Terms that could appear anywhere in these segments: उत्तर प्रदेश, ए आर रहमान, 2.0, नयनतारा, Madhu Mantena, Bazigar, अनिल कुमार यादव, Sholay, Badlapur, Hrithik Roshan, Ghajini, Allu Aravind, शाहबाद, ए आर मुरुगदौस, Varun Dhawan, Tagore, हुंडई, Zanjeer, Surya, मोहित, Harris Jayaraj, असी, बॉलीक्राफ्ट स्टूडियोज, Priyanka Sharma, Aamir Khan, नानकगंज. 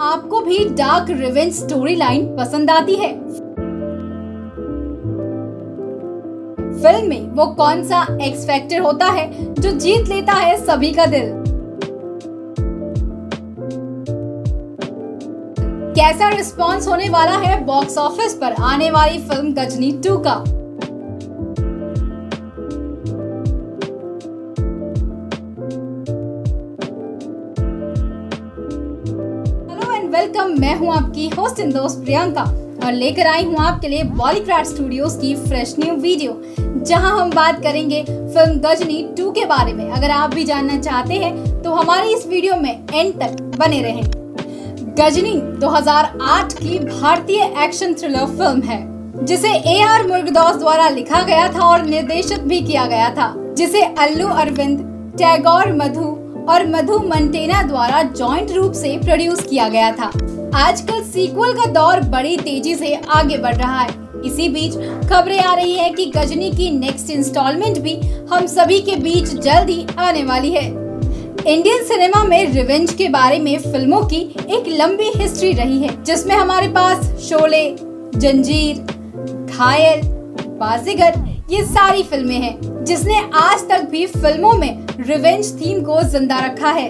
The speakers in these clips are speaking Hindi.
आपको भी डार्क रिवेंज स्टोरी लाइन पसंद आती है, फिल्म में वो कौन सा एक्स फैक्टर होता है जो जीत लेता है सभी का दिल? कैसा रिस्पॉन्स होने वाला है बॉक्स ऑफिस पर आने वाली फिल्म गजनी 2 का? हेलो एंड वेलकम, मैं हूं आपकी होस्ट एंड दोस्त प्रियंका और लेकर आई हूं आपके लिए बॉलीक्राफ्ट स्टूडियोज की फ्रेश न्यू वीडियो, जहां हम बात करेंगे फिल्म गजनी 2 के बारे में। अगर आप भी जानना चाहते हैं तो हमारे इस वीडियो में एंड तक बने रहें। गजनी 2008 की भारतीय एक्शन थ्रिलर फिल्म है जिसे ए आर मुरुगदौस द्वारा लिखा गया था और निर्देशित भी किया गया था, जिसे अल्लू अरविंद, टैगोर मधु और मधु मंटेना द्वारा जॉइंट रूप से प्रोड्यूस किया गया था। आजकल सीक्वल का दौर बड़ी तेजी से आगे बढ़ रहा है। इसी बीच खबरें आ रही है कि गजनी की नेक्स्ट इंस्टॉलमेंट भी हम सभी के बीच जल्द ही आने वाली है। इंडियन सिनेमा में रिवेंज के बारे में फिल्मों की एक लंबी हिस्ट्री रही है, जिसमें हमारे पास शोले, जंजीर, खायल, बाजीगर ये सारी फिल्में हैं जिसने आज तक भी फिल्मों में रिवेंज थीम को जिंदा रखा है।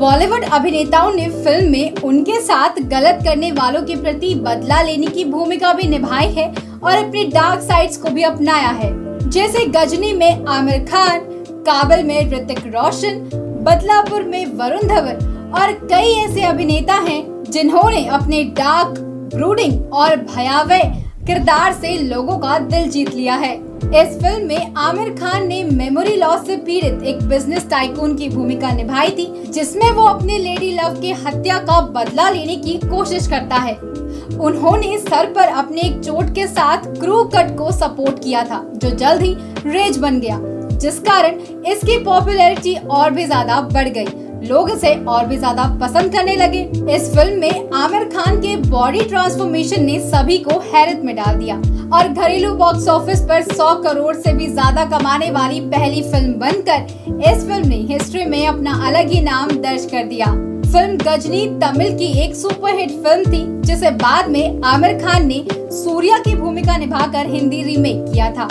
बॉलीवुड अभिनेताओं ने फिल्म में उनके साथ गलत करने वालों के प्रति बदला लेने की भूमिका भी निभाई है और अपने डार्क साइड्स को भी अपनाया है, जैसे गजनी में आमिर खान, काबल में ऋतिक रोशन, बदलापुर में वरुण धवन और कई ऐसे अभिनेता हैं जिन्होंने अपने डार्क, ब्रूडिंग और भयावह किरदार से लोगों का दिल जीत लिया है। इस फिल्म में आमिर खान ने मेमोरी लॉस से पीड़ित एक बिजनेस टाइकून की भूमिका निभाई थी, जिसमें वो अपने लेडी लव के हत्या का बदला लेने की कोशिश करता है। उन्होंने सर पर अपने एक चोट के साथ क्रू कट को सपोर्ट किया था, जो जल्द ही रेज बन गया, जिस कारण इसकी पॉपुलैरिटी और भी ज्यादा बढ़ गई। लोग इसे और भी ज्यादा पसंद करने लगे। इस फिल्म में आमिर खान के बॉडी ट्रांसफॉर्मेशन ने सभी को हैरत में डाल दिया और घरेलू बॉक्स ऑफिस पर 100 करोड़ से भी ज्यादा कमाने वाली पहली फिल्म बनकर इस फिल्म ने हिस्ट्री में अपना अलग ही नाम दर्ज कर दिया। फिल्म गजनी तमिल की एक सुपरहिट फिल्म थी, जिसे बाद में आमिर खान ने सूर्या की भूमिका निभाकर हिंदी रीमेक किया था।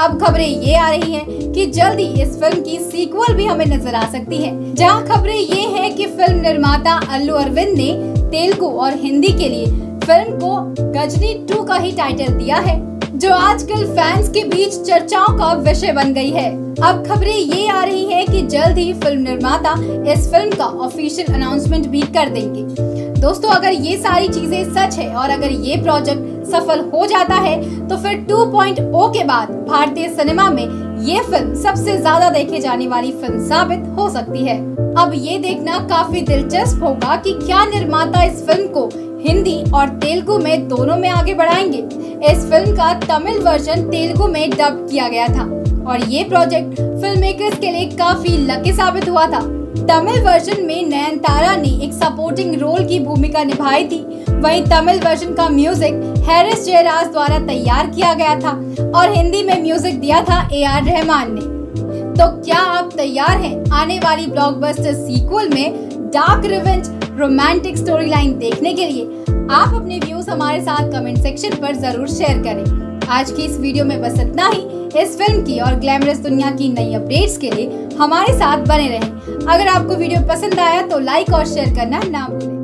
अब खबरें ये आ रही हैं कि जल्दी इस फिल्म की सीक्वल भी हमें नजर आ सकती है, जहां खबरें ये हैं कि फिल्म निर्माता अल्लू अरविंद ने तेलुगु और हिंदी के लिए फिल्म को गजनी 2 का ही टाइटल दिया है, जो आजकल फैंस के बीच चर्चाओं का विषय बन गई है। अब खबरें ये आ रही है कि जल्द ही फिल्म निर्माता इस फिल्म का ऑफिशियल अनाउंसमेंट भी कर देंगे। दोस्तों, अगर ये सारी चीजें सच है और अगर ये प्रोजेक्ट सफल हो जाता है तो फिर 2.0 के बाद भारतीय सिनेमा में ये फिल्म सबसे ज्यादा देखे जाने वाली फिल्म साबित हो सकती है। अब ये देखना काफी दिलचस्प होगा कि क्या निर्माता इस फिल्म को हिंदी और तेलुगु में दोनों में आगे बढ़ाएंगे। इस फिल्म का तमिल वर्जन तेलुगु में डब किया गया था और ये प्रोजेक्ट फिल्म मेकर्स के लिए काफी लकी साबित हुआ था। तमिल वर्जन में नयनतारा ने एक सपोर्टिंग रोल की भूमिका निभाई थी, वहीं तमिल वर्जन का म्यूजिक हैरिस जयराज द्वारा तैयार किया गया था और हिंदी में म्यूजिक दिया था ए आर रहमान ने। तो क्या आप तैयार हैं आने वाली ब्लॉकबस्टर सीक्वल में dark revenge romantic story line देखने के लिए? आप अपने व्यूज हमारे साथ कमेंट सेक्शन पर जरूर शेयर करें। आज की इस वीडियो में बस इतना ही। इस फिल्म की और ग्लैमरस दुनिया की नई अपडेट्स के लिए हमारे साथ बने रहें। अगर आपको वीडियो पसंद आया तो लाइक और शेयर करना ना भूलें।